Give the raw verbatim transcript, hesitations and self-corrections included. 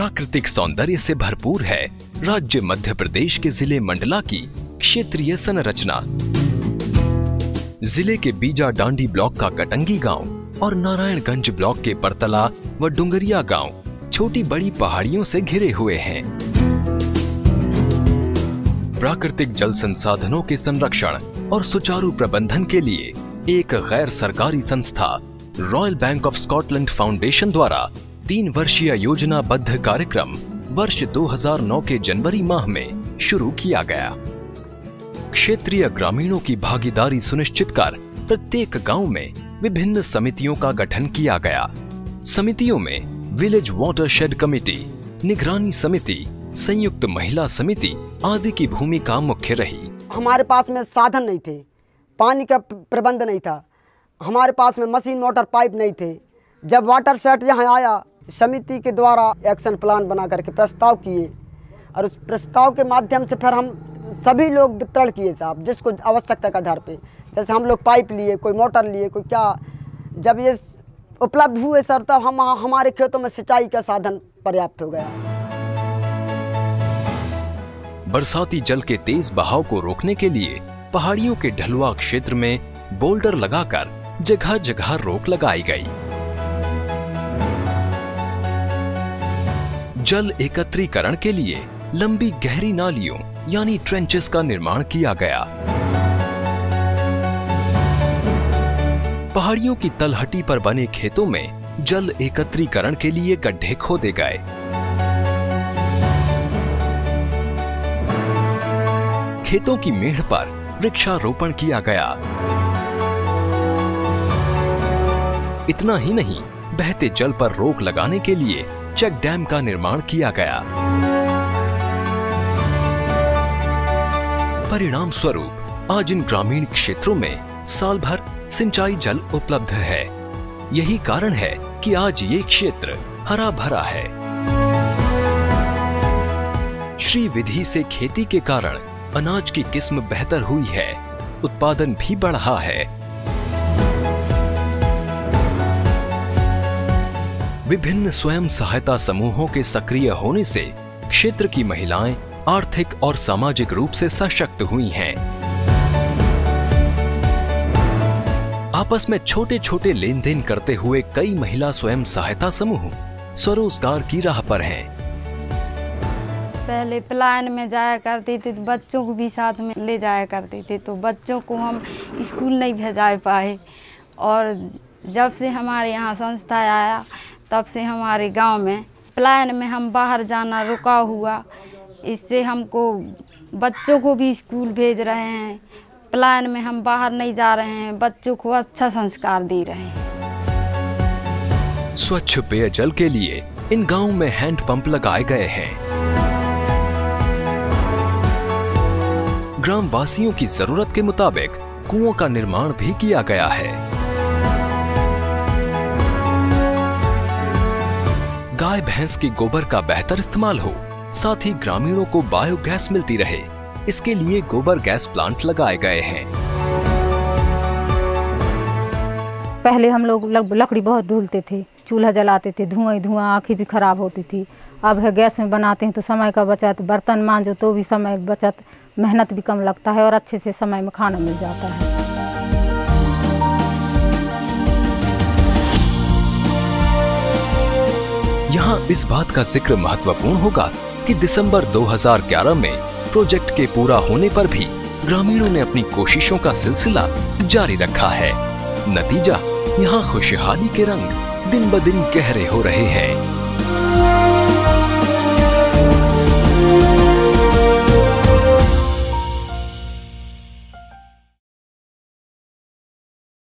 प्राकृतिक सौंदर्य से भरपूर है राज्य मध्य प्रदेश के जिले मंडला की क्षेत्रीय संरचना। जिले के बीजा डांडी ब्लॉक का कटंगी गांव और नारायणगंज ब्लॉक के परतला व डुंगरिया गांव छोटी बड़ी पहाड़ियों से घिरे हुए हैं। प्राकृतिक जल संसाधनों के संरक्षण और सुचारू प्रबंधन के लिए एक गैर सरकारी संस्था Royal Bank of Scotland Foundation द्वारा तीन वर्षीय योजनाबद्ध कार्यक्रम वर्ष दो हज़ार नौ के जनवरी माह में शुरू किया गया। क्षेत्रीय ग्रामीणों की भागीदारी सुनिश्चित कर प्रत्येक गांव में विभिन्न समितियों का गठन किया गया। समितियों में विलेज वाटर शेड कमेटी, निगरानी समिति, संयुक्त महिला समिति आदि की भूमिका मुख्य रही। हमारे पास में साधन नहीं थे, पानी का प्रबंध नहीं था, हमारे पास में मशीन मोटर पाइप नहीं थे। जब वाटर शेड यहाँ आया, समिति के द्वारा एक्शन प्लान बना करके प्रस्ताव किए और उस प्रस्ताव के माध्यम से फिर हम सभी लोग वितरण किए साहब, जिसको आवश्यकता के आधार पे। जैसे हम लोग पाइप लिए, कोई मोटर लिए, कोई क्या। जब ये उपलब्ध हुए सर, तब हम हमारे खेतों में सिंचाई का साधन पर्याप्त हो गया। बरसाती जल के तेज बहाव को रोकने के लिए पहाड़ियों के ढलुआ क्षेत्र में बोल्डर लगाकर जगह जगह रोक लगाई गई। जल एकत्रीकरण के लिए लंबी गहरी नालियों यानी ट्रेंचेस का निर्माण किया गया। पहाड़ियों की तलहटी पर बने खेतों में जल एकत्रीकरण के लिए गड्ढे खोदे गए। खेतों की मेढ़ पर वृक्षारोपण किया गया। इतना ही नहीं, बहते जल पर रोक लगाने के लिए चेक डैम का निर्माण किया गया। परिणाम स्वरूप आज इन ग्रामीण क्षेत्रों में साल भर सिंचाई जल उपलब्ध है। यही कारण है कि आज ये क्षेत्र हरा भरा है। श्री विधि से खेती के कारण अनाज की किस्म बेहतर हुई है, उत्पादन भी बढ़ा है। विभिन्न स्वयं सहायता समूहों के सक्रिय होने से क्षेत्र की महिलाएं आर्थिक और सामाजिक रूप से सशक्त हुई हैं। आपस में छोटे छोटे लेन देन करते हुए कई महिला स्वयं सहायता समूह स्वरोजगार की राह पर हैं। पहले प्लान में जाया करते थे, बच्चों को भी साथ में ले जाया करते थे, तो बच्चों को हम स्कूल नहीं भेजा पाए। और जब से हमारे यहाँ संस्था आया, तब से हमारे गांव में प्लान में हम बाहर जाना रुका हुआ। इससे हमको बच्चों को भी स्कूल भेज रहे हैं, प्लान में हम बाहर नहीं जा रहे हैं, बच्चों को अच्छा संस्कार दे रहे हैं। स्वच्छ पेयजल के लिए इन गांव में हैंड पंप लगाए गए हैं। ग्रामवासियों की जरूरत के मुताबिक कुओं का निर्माण भी किया गया है। गाय भैंस के गोबर का बेहतर इस्तेमाल हो, साथ ही ग्रामीणों को बायोगैस मिलती रहे, इसके लिए गोबर गैस प्लांट लगाए गए हैं। पहले हम लोग लकड़ी बहुत ढूलते थे, चूल्हा जलाते थे, धुआं ही धुआं, आंखें भी खराब होती थी। अब है गैस में बनाते हैं तो समय का बचत, बर्तन मांजो तो भी समय बचत, मेहनत भी कम लगता है और अच्छे से समय में खाना मिल जाता है। यहाँ इस बात का जिक्र महत्वपूर्ण होगा कि दिसंबर दो हज़ार ग्यारह में प्रोजेक्ट के पूरा होने पर भी ग्रामीणों ने अपनी कोशिशों का सिलसिला जारी रखा है। नतीजा, यहाँ खुशहाली के रंग दिन ब दिन गहरे हो रहे हैं।